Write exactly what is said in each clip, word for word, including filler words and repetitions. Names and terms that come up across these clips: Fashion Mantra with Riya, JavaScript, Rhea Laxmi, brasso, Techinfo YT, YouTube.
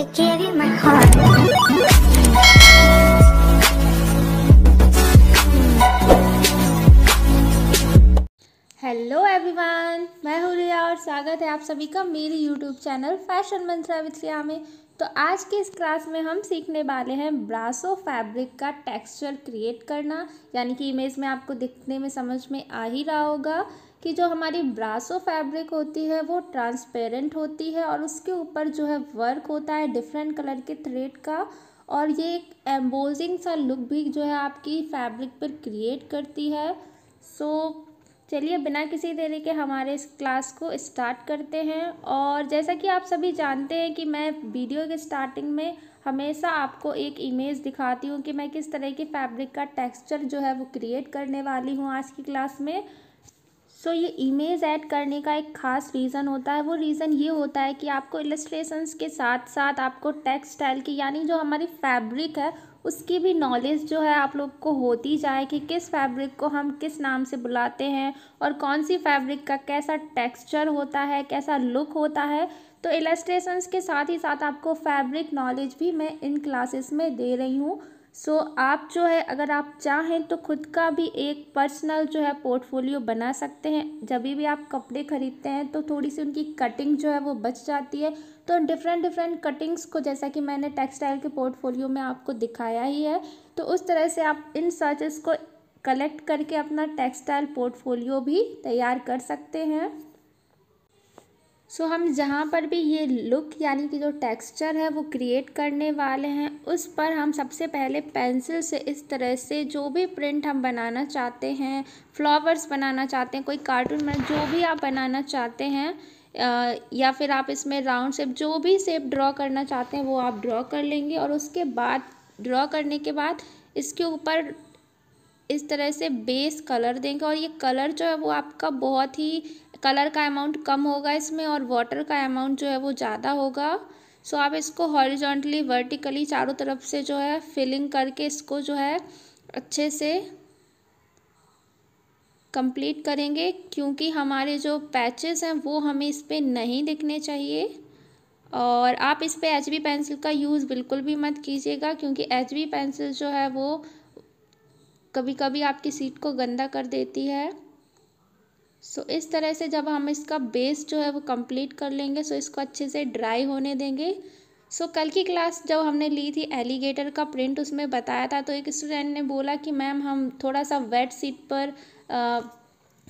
I gave you my heart. Hello everyone, मैं हूँ रिया और स्वागत है आप सभी का मेरी YouTube channel fashion Mantra with Riya में। तो आज के इस क्लास में हम सीखने वाले हैं ब्रासो फैब्रिक का टेक्सचर क्रिएट करना। यानी कि इमेज में आपको दिखने में समझ में आ ही रहा होगा कि जो हमारी ब्रासो फैब्रिक होती है वो ट्रांसपेरेंट होती है और उसके ऊपर जो है वर्क होता है डिफरेंट कलर के थ्रेड का, और ये एक एम्बोजिंग सा लुक भी जो है आपकी फैब्रिक पर क्रिएट करती है। सो चलिए बिना किसी देरी के हमारे इस क्लास को स्टार्ट करते हैं। और जैसा कि आप सभी जानते हैं कि मैं वीडियो के स्टार्टिंग में हमेशा आपको एक इमेज दिखाती हूँ कि मैं किस तरह के फैब्रिक का टेक्सचर जो है वो क्रिएट करने वाली हूँ आज की क्लास में। सो so, ये इमेज ऐड करने का एक खास रीज़न होता है। वो रीज़न ये होता है कि आपको इलस्ट्रेशंस के साथ साथ आपको टेक्सटाइल की यानी जो हमारी फैब्रिक है उसकी भी नॉलेज जो है आप लोग को होती जाए कि किस फैब्रिक को हम किस नाम से बुलाते हैं और कौन सी फैब्रिक का कैसा टेक्सचर होता है, कैसा लुक होता है। तो इलस्ट्रेशंस के साथ ही साथ आपको फैब्रिक नॉलेज भी मैं इन क्लासेस में दे रही हूँ। सो so, आप जो है अगर आप चाहें तो खुद का भी एक पर्सनल जो है पोर्टफोलियो बना सकते हैं। जब भी आप कपड़े ख़रीदते हैं तो थोड़ी सी उनकी कटिंग जो है वो बच जाती है, तो डिफरेंट डिफरेंट कटिंग्स को जैसा कि मैंने टेक्सटाइल के पोर्टफोलियो में आपको दिखाया ही है, तो उस तरह से आप इन सर्चेस को कलेक्ट करके अपना टेक्सटाइल पोर्टफोलियो भी तैयार कर सकते हैं। सो so, हम जहाँ पर भी ये लुक यानी कि जो टेक्सचर है वो क्रिएट करने वाले हैं उस पर हम सबसे पहले पेंसिल से इस तरह से जो भी प्रिंट हम बनाना चाहते हैं, फ्लावर्स बनाना चाहते हैं, कोई कार्टून में जो भी आप बनाना चाहते हैं या फिर आप इसमें राउंड शेप जो भी शेप ड्रॉ करना चाहते हैं वो आप ड्रॉ कर लेंगे। और उसके बाद ड्रॉ करने के बाद इसके ऊपर इस तरह से बेस कलर देंगे, और ये कलर जो है वो आपका बहुत ही कलर का अमाउंट कम होगा इसमें और वाटर का अमाउंट जो है वो ज़्यादा होगा। सो आप इसको हॉरिजॉन्टली वर्टिकली चारों तरफ से जो है फिलिंग करके इसको जो है अच्छे से कंप्लीट करेंगे, क्योंकि हमारे जो पैचेस हैं वो हमें इस पर नहीं दिखने चाहिए। और आप इस पर एच बी पेंसिल का यूज़ बिल्कुल भी मत कीजिएगा, क्योंकि एच बी पेंसिल जो है वो कभी कभी आपकी सीट को गंदा कर देती है। सो so, इस तरह से जब हम इसका बेस जो है वो कंप्लीट कर लेंगे, सो so इसको अच्छे से ड्राई होने देंगे। सो so, कल की क्लास जब हमने ली थी एलिगेटर का प्रिंट, उसमें बताया था तो एक स्टूडेंट ने बोला कि मैम हम थोड़ा सा वेट सीट पर आ,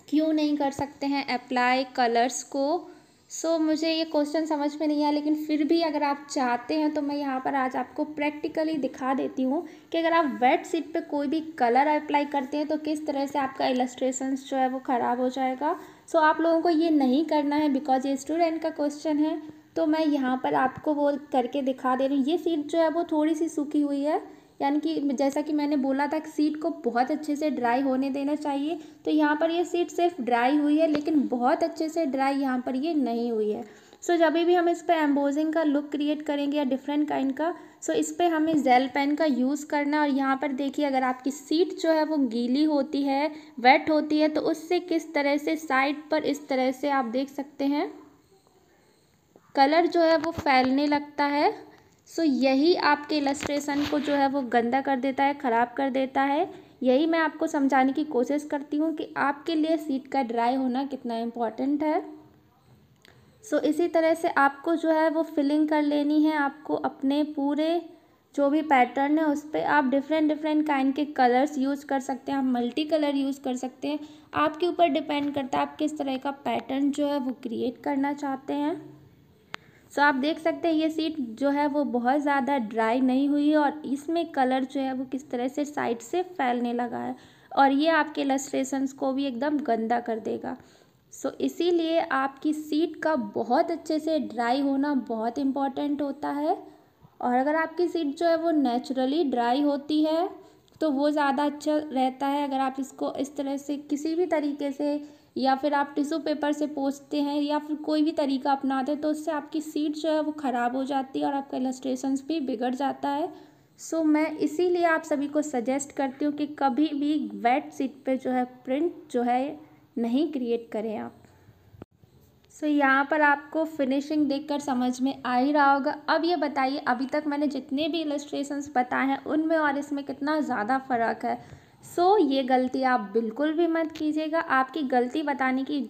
क्यों नहीं कर सकते हैं अप्लाई कलर्स को। सो so, मुझे ये क्वेश्चन समझ में नहीं आया, लेकिन फिर भी अगर आप चाहते हैं तो मैं यहाँ पर आज आपको प्रैक्टिकली दिखा देती हूँ कि अगर आप वेट सीट पे कोई भी कलर अप्लाई करते हैं तो किस तरह से आपका इलस्ट्रेशंस जो है वो ख़राब हो जाएगा। सो so, आप लोगों को ये नहीं करना है बिकॉज ये स्टूडेंट का क्वेश्चन है, तो मैं यहाँ पर आपको वो करके दिखा दे रही हूँ। ये सीट जो है वो थोड़ी सी सूखी हुई है, यानी कि जैसा कि मैंने बोला था कि सीट को बहुत अच्छे से ड्राई होने देना चाहिए, तो यहाँ पर ये सीट सिर्फ ड्राई हुई है, लेकिन बहुत अच्छे से ड्राई यहाँ पर ये नहीं हुई है। सो so, जब भी हम इस पर एम्बोजिंग का लुक क्रिएट करेंगे या डिफरेंट काइंड का, सो so, इस पर हमें जेल पेन का यूज़ करना है। और यहाँ पर देखिए, अगर आपकी सीट जो है वो गीली होती है, वेट होती है, तो उससे किस तरह से साइड पर इस तरह से आप देख सकते हैं कलर जो है वो फैलने लगता है। सो so, यही आपके इलस्ट्रेशन को जो है वो गंदा कर देता है, ख़राब कर देता है। यही मैं आपको समझाने की कोशिश करती हूँ कि आपके लिए सीट का ड्राई होना कितना इम्पॉर्टेंट है। सो so, इसी तरह से आपको जो है वो फिलिंग कर लेनी है। आपको अपने पूरे जो भी पैटर्न है उस पर आप डिफरेंट डिफरेंट काइंड के कलर्स यूज़ कर सकते हैं, आप मल्टी कलर यूज़ कर सकते हैं। आपके ऊपर डिपेंड करता है आप किस तरह का पैटर्न जो है वो क्रिएट करना चाहते हैं। सो so, आप देख सकते हैं ये सीट जो है वो बहुत ज़्यादा ड्राई नहीं हुई है और इसमें कलर जो है वो किस तरह से साइड से फैलने लगा है, और ये आपके इलस्ट्रेशंस को भी एकदम गंदा कर देगा। सो so, इसीलिए आपकी सीट का बहुत अच्छे से ड्राई होना बहुत इम्पॉर्टेंट होता है। और अगर आपकी सीट जो है वो नेचुरली ड्राई होती है तो वो ज़्यादा अच्छा रहता है। अगर आप इसको इस तरह से किसी भी तरीके से या फिर आप टिश्यू पेपर से पोंछते हैं या फिर कोई भी तरीका अपनाते हैं तो उससे आपकी सीट जो है वो ख़राब हो जाती है और आपका इलस्ट्रेशंस भी बिगड़ जाता है। सो मैं इसीलिए आप सभी को सजेस्ट करती हूँ कि कभी भी वेट सीट पे जो है प्रिंट जो है नहीं क्रिएट करें आप। सो so, यहाँ पर आपको फिनिशिंग देखकर समझ में आ ही रहा होगा। अब ये बताइए अभी तक मैंने जितने भी इलस्ट्रेशंस बताए हैं उनमें और इसमें कितना ज़्यादा फ़र्क है। सो so, ये गलती आप बिल्कुल भी मत कीजिएगा। आपकी गलती बताने की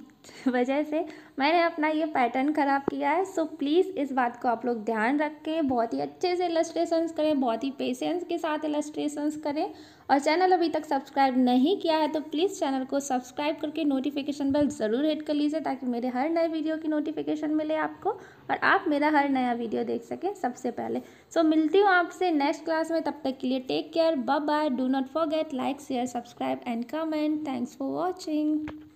वजह से मैंने अपना ये पैटर्न ख़राब किया है। सो so, प्लीज़ इस बात को आप लोग ध्यान रखें, बहुत ही अच्छे से इलस्ट्रेशंस करें, बहुत ही पेशेंस के साथ इलस्ट्रेशंस करें। और चैनल अभी तक सब्सक्राइब नहीं किया है तो प्लीज़ चैनल को सब्सक्राइब करके नोटिफिकेशन बेल ज़रूर हिट कर लीजिए ताकि मेरे हर नए वीडियो की नोटिफिकेशन मिले आपको और आप मेरा हर नया वीडियो देख सकें सबसे पहले। सो so, मिलती हूँ आपसे नेक्स्ट क्लास में। तब तक के लिए take care, bye bye. Do not forget like share subscribe and comment. Thanks for watching.